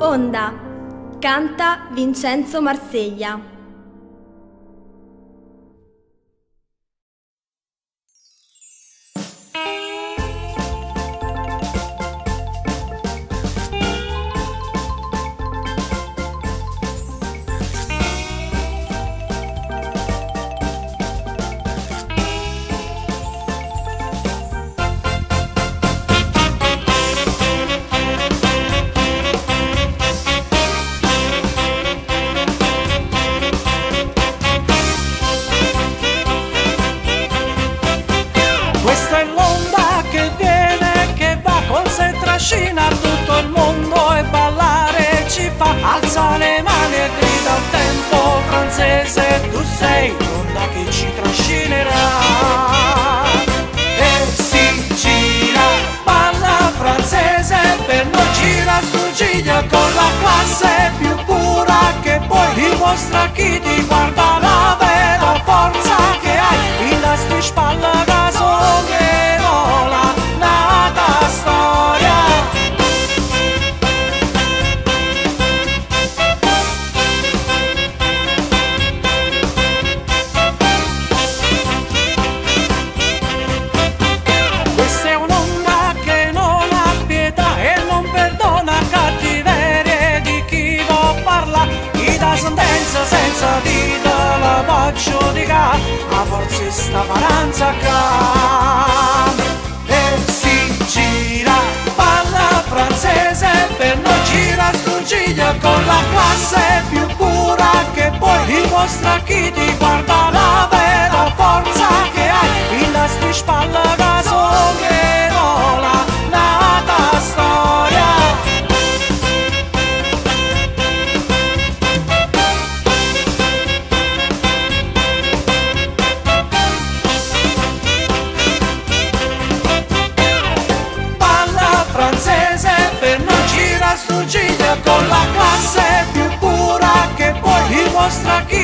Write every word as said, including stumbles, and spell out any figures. Onda, canta Vincenzo Marseglia. Questa è l'onda che viene, che va con sé, trascina tutto il mondo e ballare ci fa. Alza le mani e grida al tempo francese, tu sei l'onda che ci trascinerà. E si gira, balla francese, per noi gira Strugiglia con la classe più pura che puoi. Dimostra a chi ti guarda la vera forza che hai in la tua spalla. Senza dita la faccio di ca, a forza sta paranza ca. E si gira, balla francese, per noi gira Strugiglia con la classe più pura che puoi. Dimostra a chi ti guarda la vera forza che hai in la tua spalla da sola nata storia. Strugiglia con la classe più pura che puoi, dimostra chi